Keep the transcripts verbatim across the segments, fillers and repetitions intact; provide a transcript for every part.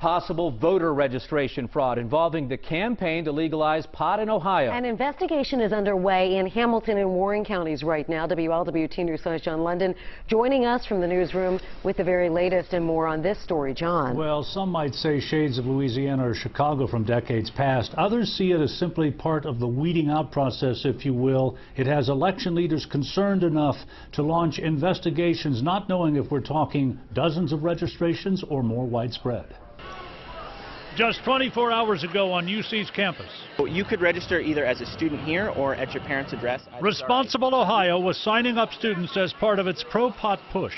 Possible voter registration fraud involving the campaign to legalize pot in Ohio. An investigation is underway in Hamilton and Warren counties right now. W L W T News Five's John London joining us from the newsroom with the very latest and more on this story. John. Well, some might say shades of Louisiana or Chicago from decades past. Others see it as simply part of the weeding out process, if you will. It has election leaders concerned enough to launch investigations, not knowing if we're talking dozens of registrations or more widespread. Just twenty-four hours ago on U C's campus. You could register either as a student here or at your parents' address. Responsible Ohio was signing up students as part of its pro-pot push.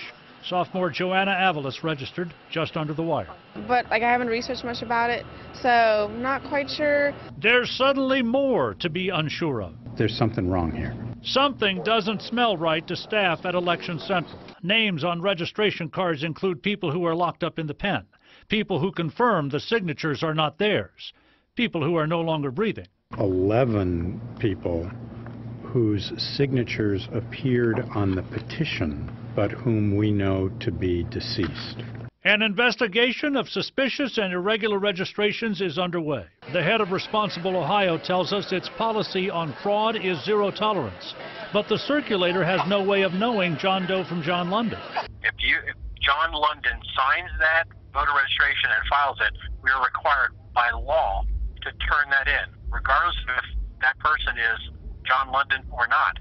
Sophomore Joanna Avalos registered just under the wire. But like I haven't researched much about it, so not quite sure. There's suddenly more to be unsure of. There's something wrong here. Something doesn't smell right to staff at Election Central. Names on registration cards include people who are locked up in the pen, people who confirm the signatures are not theirs, people who are no longer breathing. eleven people whose signatures appeared on the petition, but whom we know to be deceased. An investigation of suspicious and irregular registrations is underway. The head of Responsible Ohio tells us its policy on fraud is zero tolerance, but the circulator has no way of knowing John Doe from John London. If, you, if John London signs that voter registration and files it, we are required by law to turn that in, regardless of if that person is John London or not.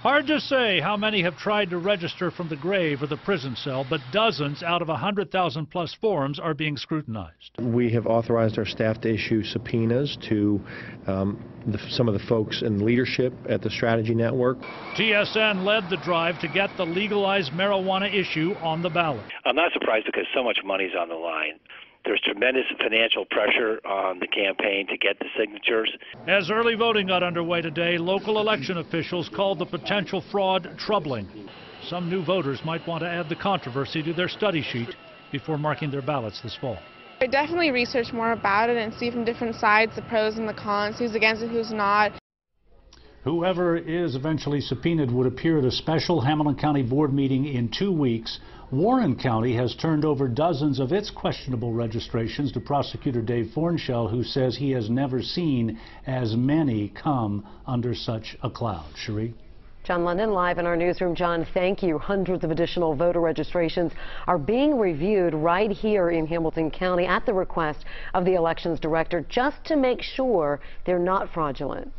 Hard to say how many have tried to register from the grave or the prison cell, but dozens out of one hundred thousand plus forms are being scrutinized. We have authorized our staff to issue subpoenas to um, the, some of the folks in leadership at the Strategy Network. T S N led the drive to get the legalized marijuana issue on the ballot. I'm not surprised because so much money's on the line. There's tremendous financial pressure on the campaign to get the signatures. As early voting got underway today, local election officials called the potential fraud troubling. Some new voters might want to add the controversy to their study sheet before marking their ballots this fall. I definitely research more about it and see from different sides the pros and the cons, who's against it, who's not. Whoever is eventually subpoenaed would appear at a special Hamilton County board meeting in two weeks. Warren County has turned over dozens of its questionable registrations to Prosecutor Dave Fornshell, who says he has never seen as many come under such a cloud. Cherie? John London live in our newsroom. John, thank you. Hundreds of additional voter registrations are being reviewed right here in Hamilton County at the request of the elections director, just to make sure they're not fraudulent.